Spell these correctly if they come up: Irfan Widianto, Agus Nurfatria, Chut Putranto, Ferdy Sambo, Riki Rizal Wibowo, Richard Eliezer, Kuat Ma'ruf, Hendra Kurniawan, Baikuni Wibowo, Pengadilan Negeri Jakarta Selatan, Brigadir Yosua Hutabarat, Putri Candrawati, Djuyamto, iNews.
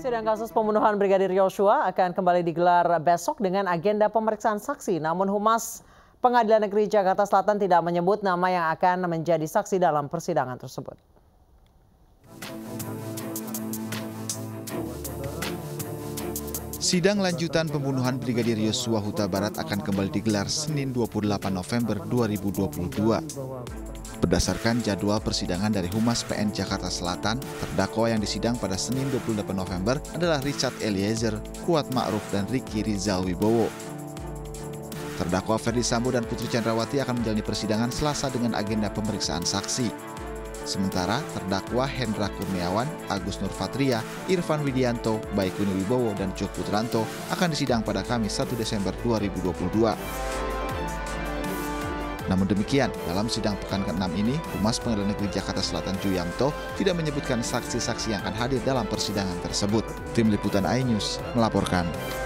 Sidang kasus pembunuhan Brigadir Yosua akan kembali digelar besok dengan agenda pemeriksaan saksi. Namun Humas Pengadilan Negeri Jakarta Selatan tidak menyebut nama yang akan menjadi saksi dalam persidangan tersebut. Sidang lanjutan pembunuhan Brigadir Yosua Hutabarat akan kembali digelar Senin 28 November 2022. Berdasarkan jadwal persidangan dari Humas PN Jakarta Selatan, terdakwa yang disidang pada Senin 28 November adalah Richard Eliezer, Kuat Ma'ruf, dan Riki Rizal Wibowo. Terdakwa Ferdy Sambo dan Putri Candrawati akan menjalani persidangan Selasa dengan agenda pemeriksaan saksi. Sementara terdakwa Hendra Kurniawan, Agus Nurfatria, Irfan Widianto, Baikuni Wibowo, dan Chut Putranto akan disidang pada Kamis 1 Desember 2022. Namun demikian, dalam sidang pekan ke-6 ini, Humas Pengadilan Negeri Jakarta Selatan Djuyamto tidak menyebutkan saksi-saksi yang akan hadir dalam persidangan tersebut. Tim Liputan iNews melaporkan.